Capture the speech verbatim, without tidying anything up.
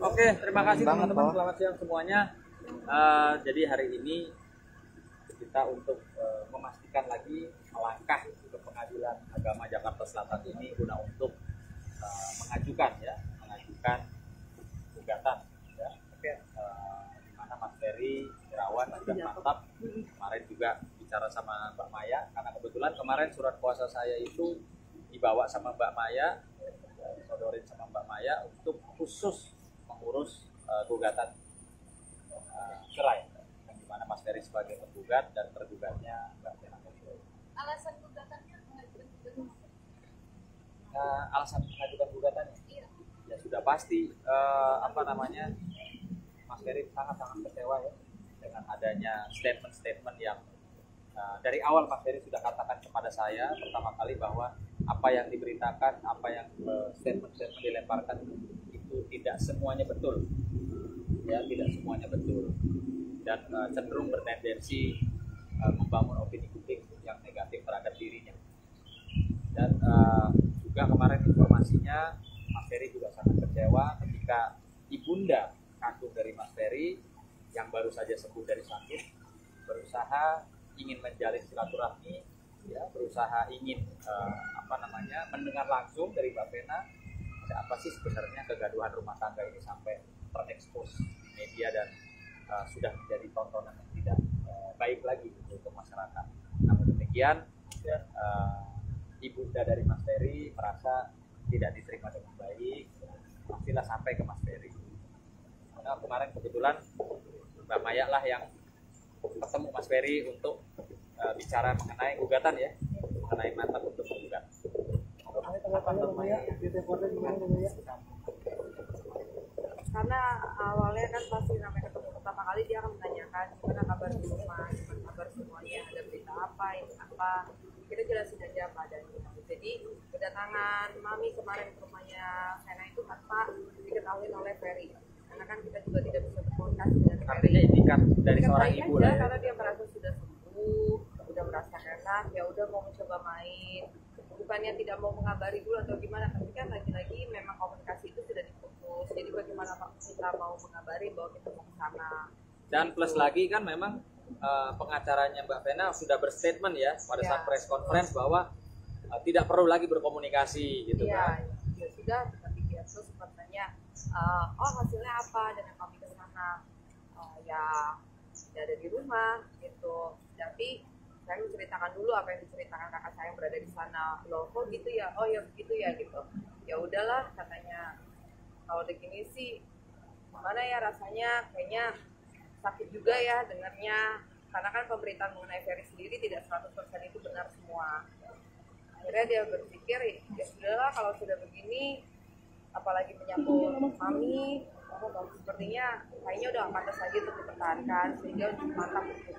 Oke, terima kasih teman-teman. Selamat siang semuanya. Uh, jadi hari ini kita untuk uh, memastikan lagi langkah ke Pengadilan Agama Jakarta Selatan ini guna untuk uh, mengajukan ya, mengajukan gugatan. Ya. Uh, di mana Mas Ferry Irawan sudah mantap. Kemarin juga bicara sama Mbak Maya, karena kebetulan kemarin surat kuasa saya itu dibawa sama Mbak Maya, disodorin sama Mbak Maya untuk khusus mengurus uh, gugatan uh, cerai, yang dimana Mas Ferry sebagai penggugat dan tergugatnya Mbak Vena. Alasan gugatannya mengajukan gugatan? Uh, alasan mengajukan gugatannya? Iya. Ya sudah pasti uh, apa namanya, Mas Ferry sangat-sangat kecewa ya dengan adanya statement-statement yang uh, dari awal Mas Ferry sudah katakan kepada saya pertama kali bahwa apa yang diberitakan, apa yang statement-statement dilemparkan itu tidak semuanya betul, ya tidak semuanya betul, dan uh, cenderung bertendensi uh, membangun opini publik yang negatif terhadap dirinya. Dan uh, juga kemarin informasinya Mas Ferry juga sangat kecewa ketika ibunda kandung dari Mas Ferry yang baru saja sembuh dari sakit berusaha ingin menjalin silaturahmi. Ya, berusaha ingin uh, apa namanya mendengar langsung dari Mbak Vena ada apa sih sebenarnya kegaduhan rumah tangga ini sampai terekspos di media dan uh, sudah menjadi tontonan yang tidak uh, baik lagi untuk masyarakat. Namun demikian ya, uh, ibunda dari Mas Ferry merasa tidak diterima dengan baik, pastilah sampai ke Mas Ferry. Nah, kemarin kebetulan Mbak Maya lah yang ketemu Mas Ferry untuk Uh, bicara mengenai gugatan ya, mengenai mantap untuk menggugat. Karena awalnya kan pasti namanya ketemu pertama kali dia akan menanyakan gimana kabar semua, gimana kabar semuanya, ada berita apa, ini apa, kita jelasin aja apa adanya. Jadi kedatangan mami kemarin ke rumahnya Vena itu tanpa diketahui oleh Ferry, karena kan kita juga tidak bisa berkomunikasi dengan Ferry. Artinya indikat dari seorang ibu lah ya. Karena dia merasa sudah udah merasa enak, ya udah mau mencoba main, bukannya tidak mau mengabari dulu atau gimana, tapi kan lagi-lagi memang komunikasi itu sudah diputus. Jadi bagaimana kita mau mengabari bahwa kita mau ke sana. Dan plus lagi kan memang uh, pengacaranya Mbak Vena sudah berstatement ya pada ya, saat press conference bahwa uh, tidak perlu lagi berkomunikasi gitu ya, kan. Ya sudah, tapi dia terus bertanya, uh, oh hasilnya apa dengan kami ke sana, uh, ya tidak ada di rumah gitu. Tapi saya menceritakan dulu apa yang diceritakan kakak saya yang berada di sana. Loh kok gitu ya, oh ya begitu ya gitu. Ya udahlah katanya, kalau begini sih gimana ya rasanya, kayaknya sakit juga ya dengarnya. Karena kan pemberitaan mengenai Ferry sendiri tidak seratus persen itu benar semua. Akhirnya dia berpikir, ya sudahlah kalau sudah begini, apalagi menyambut mami, oh, sepertinya kayaknya udah gak pantas lagi untuk dipertahankan, sehingga mantap untuk